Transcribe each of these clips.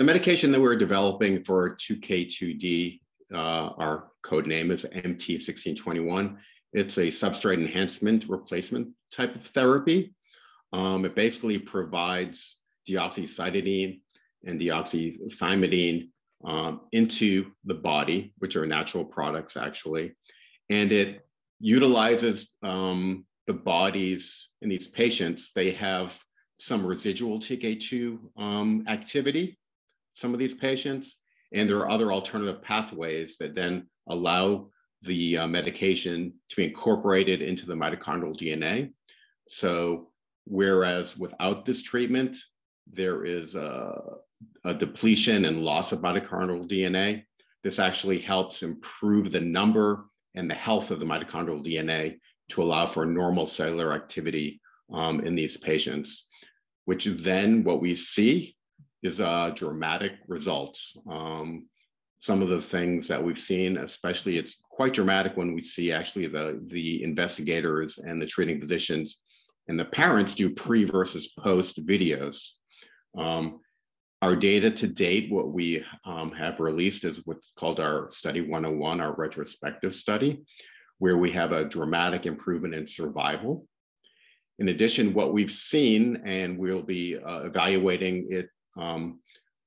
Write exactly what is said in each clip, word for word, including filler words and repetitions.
The medication that we're developing for T K two D, uh, our code name is M T sixteen twenty-one. It's a substrate enhancement replacement type of therapy. Um, it basically provides deoxycytidine and deoxythymidine um, into the body, which are natural products actually. And it utilizes um, the bodies in these patients. They have some residual T K two um, activity, some of these patients, and there are other alternative pathways that then allow the uh, medication to be incorporated into the mitochondrial D N A. So whereas without this treatment, there is a, a depletion and loss of mitochondrial D N A, this actually helps improve the number and the health of the mitochondrial D N A to allow for normal cellular activity um, in these patients, which then what we see is a dramatic result. Um, some of the things that we've seen, especially, it's quite dramatic when we see actually the, the investigators and the treating physicians and the parents do pre versus post videos. Um, our data to date, what we um, have released is what's called our Study one oh one, our retrospective study, where we have a dramatic improvement in survival. In addition, what we've seen, and we'll be uh, evaluating it um,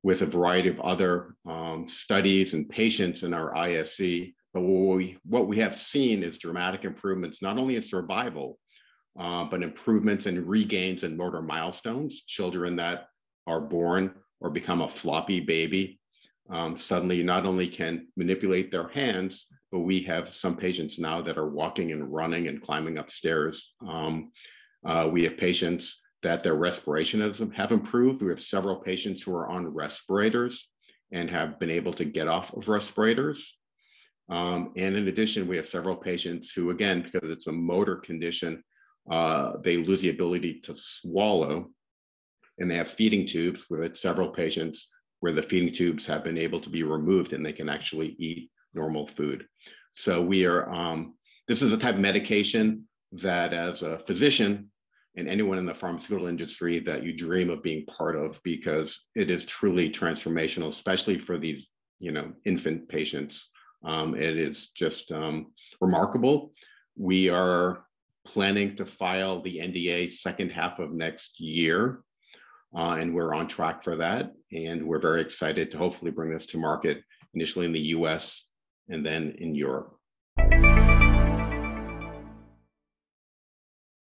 with a variety of other um, studies and patients in our I S C, but what we, what we have seen is dramatic improvements, not only in survival, uh, but improvements and regains in motor milestones. Children that are born or become a floppy baby, um, suddenly not only can manipulate their hands, but we have some patients now that are walking and running and climbing upstairs. Um, uh, we have patients that their respiration has, have improved. We have several patients who are on respirators and have been able to get off of respirators. Um, and in addition, we have several patients who, again, because it's a motor condition, uh, they lose the ability to swallow and they have feeding tubes. We've had several patients where the feeding tubes have been able to be removed and they can actually eat normal food. So we are, um, this is a type of medication that as a physician and anyone in the pharmaceutical industry that you dream of being part of, because it is truly transformational, especially for these, you know, infant patients. Um, it is just um, remarkable. We are planning to file the N D A second half of next year. Uh, and we're on track for that. And we're very excited to hopefully bring this to market initially in the U S and then in Europe.